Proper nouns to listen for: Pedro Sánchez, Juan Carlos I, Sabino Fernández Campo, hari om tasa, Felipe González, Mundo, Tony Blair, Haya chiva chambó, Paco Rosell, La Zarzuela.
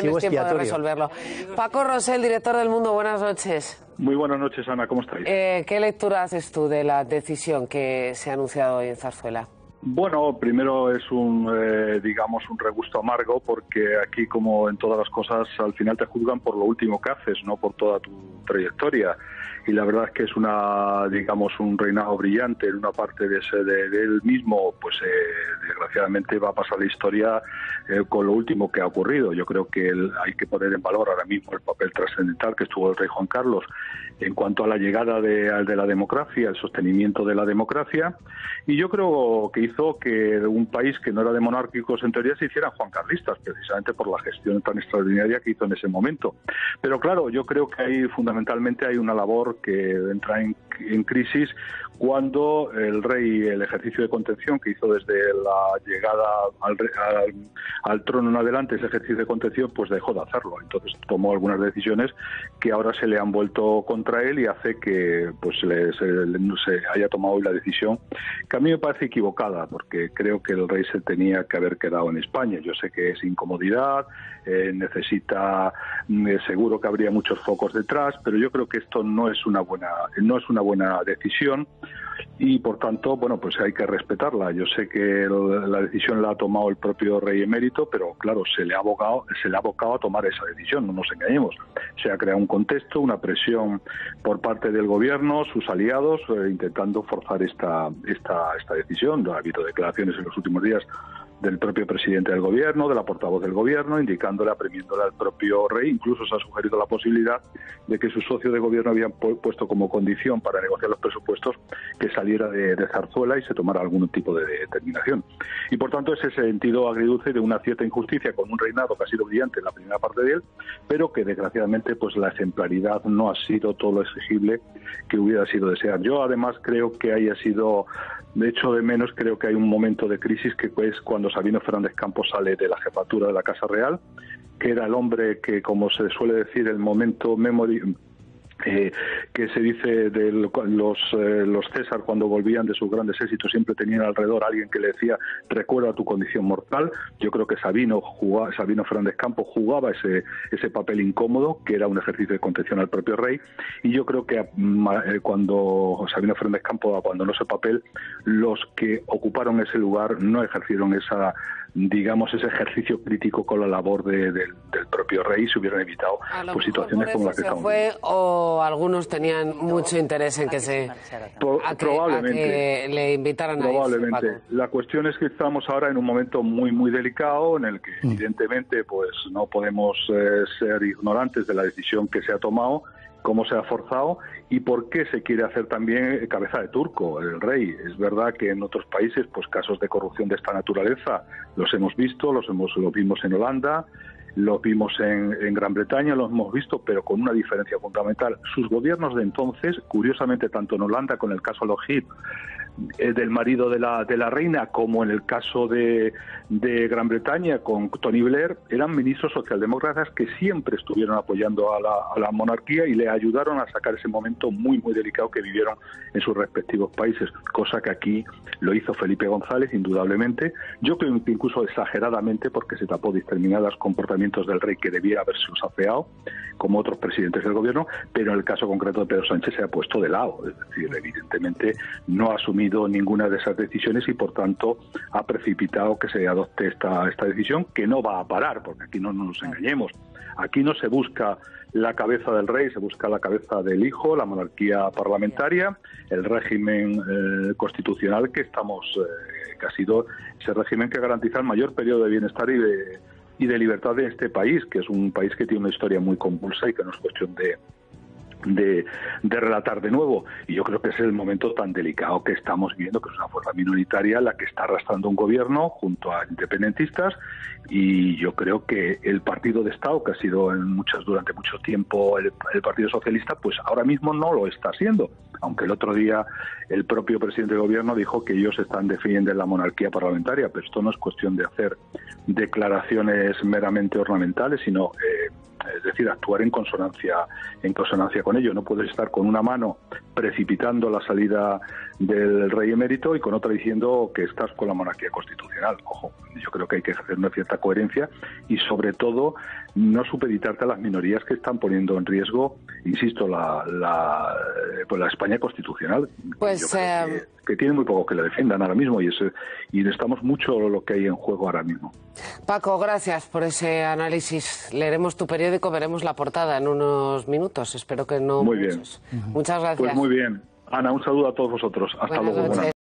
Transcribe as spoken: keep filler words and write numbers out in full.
tienes tiempo de resolverlo. Paco Rosell, director del Mundo, buenas noches. Muy buenas noches, Ana, ¿cómo estáis? Eh, ¿Qué lectura haces tú de la decisión que se ha anunciado hoy en Zarzuela? Bueno, primero es un, eh, digamos, un regusto amargo, porque aquí, como en todas las cosas, al final te juzgan por lo último que haces, no por toda tu trayectoria. Y la verdad es que es una, digamos, un reinado brillante en una parte de, ese, de, de él mismo, pues eh, desgraciadamente va a pasar la historia eh, con lo último que ha ocurrido. Yo creo que el, hay que poner en valor ahora mismo el papel trascendental que estuvo el rey Juan Carlos en cuanto a la llegada de, de la democracia, el sostenimiento de la democracia, y yo creo que hizo que un país que no era de monárquicos en teoría se hicieran juancarlistas, precisamente por la gestión tan extraordinaria que hizo en ese momento. Pero claro, yo creo que ahí fundamentalmente hay una labor que entra en, en crisis cuando el rey, el ejercicio de contención que hizo desde la llegada al, al, al trono en adelante, ese ejercicio de contención, pues dejó de hacerlo. Entonces tomó algunas decisiones que ahora se le han vuelto contra él y hace que pues le, se, le, no se haya tomado hoy la decisión, que a mí me parece equivocada, porque creo que el rey se tenía que haber quedado en España. Yo sé que es incomodidad, eh, necesita, eh, seguro que habría muchos focos detrás, pero yo creo que esto no es una buena, no es una buena decisión. Y por tanto, bueno, pues hay que respetarla. Yo sé que la decisión la ha tomado el propio rey emérito, pero claro, se le ha abocado, se le ha abocado a tomar esa decisión, no nos engañemos. Se ha creado un contexto, una presión por parte del gobierno, sus aliados, eh, intentando forzar esta, esta, esta decisión. Ha habido declaraciones en los últimos días del propio presidente del gobierno, de la portavoz del gobierno, indicándole, apremiéndole al propio rey. Incluso se ha sugerido la posibilidad de que sus socios de gobierno habían puesto como condición para negociar los presupuestos que saliera de, de Zarzuela y se tomara algún tipo de determinación. Y por tanto ese sentido agridulce de una cierta injusticia con un reinado que ha sido brillante en la primera parte de él, pero que desgraciadamente pues la ejemplaridad no ha sido todo lo exigible que hubiera sido desear. Yo además creo que haya sido, de hecho de menos, creo que hay un momento de crisis que es cuando Sabino Fernández Campo sale de la jefatura de la Casa Real, que era el hombre que, como se suele decir, el momento memory, eh, que se dice de los, eh, los César cuando volvían de sus grandes éxitos siempre tenían alrededor a alguien que le decía recuerda tu condición mortal. Yo creo que Sabino, jugaba, Sabino Fernández Campo jugaba ese, ese papel incómodo, que era un ejercicio de contención al propio rey, y yo creo que eh, cuando Sabino Fernández Campo abandonó ese papel, los que ocuparon ese lugar no ejercieron esa, digamos, ese ejercicio crítico con la labor de, de, del propio rey, se hubieran evitado pues, situaciones como las que estamos viendo. O algunos tenían no, mucho interés en que, que se, se a que, probablemente a que le invitaran probablemente. a Probablemente. La cuestión es que estamos ahora en un momento muy, muy delicado, en el que mm. evidentemente pues no podemos eh, ser ignorantes de la decisión que se ha tomado, cómo se ha forzado y por qué se quiere hacer también cabeza de turco el rey. Es verdad que en otros países pues casos de corrupción de esta naturaleza los hemos visto, los hemos los vimos en Holanda, los vimos en, en Gran Bretaña, los hemos visto, pero con una diferencia fundamental. Sus gobiernos de entonces, curiosamente tanto en Holanda con el caso Logip, del marido de la, de la reina, como en el caso de, de Gran Bretaña con Tony Blair, eran ministros socialdemócratas que siempre estuvieron apoyando a la, a la monarquía y le ayudaron a sacar ese momento muy muy delicado que vivieron en sus respectivos países, cosa que aquí lo hizo Felipe González indudablemente, yo creo que incluso exageradamente, porque se tapó determinados comportamientos del rey que debía haberse afeado, como otros presidentes del gobierno, pero en el caso concreto de Pedro Sánchez se ha puesto de lado, es decir, evidentemente no ha asumido ninguna de esas decisiones y por tanto ha precipitado que se adopte esta, esta decisión, que no va a parar, porque aquí no nos engañemos, aquí no se busca la cabeza del rey, se busca la cabeza del hijo, la monarquía parlamentaria, el régimen eh, constitucional que estamos, eh, que ha sido ese régimen que garantiza el mayor periodo de bienestar y de, y de libertad de este país, que es un país que tiene una historia muy convulsa y que no es cuestión de De, de relatar de nuevo. Y yo creo que ese es el momento tan delicado que estamos viendo, que es una fuerza minoritaria la que está arrastrando un gobierno junto a independentistas, y yo creo que el partido de Estado que ha sido en muchas, durante mucho tiempo el, el Partido Socialista, pues ahora mismo no lo está haciendo, aunque el otro día el propio presidente del gobierno dijo que ellos están defendiendo la monarquía parlamentaria, pero esto no es cuestión de hacer declaraciones meramente ornamentales, sino eh, es decir, actuar en consonancia, en consonancia con ello. No puedes estar con una mano precipitando la salida del rey emérito y con otra diciendo que estás con la monarquía constitucional. Ojo, yo creo que hay que hacer una cierta coherencia y, sobre todo, no supeditarte a las minorías que están poniendo en riesgo, insisto, la, la, pues la España constitucional. Pues, yo creo eh... que, que tiene muy poco que la defendan ahora mismo y, es, y estamos mucho lo que hay en juego ahora mismo. Paco, gracias por ese análisis. Leeremos tu periódico, veremos la portada en unos minutos. Espero que no. Muy bien. Muchas gracias. Pues muy bien. Ana, un saludo a todos vosotros. Hasta luego.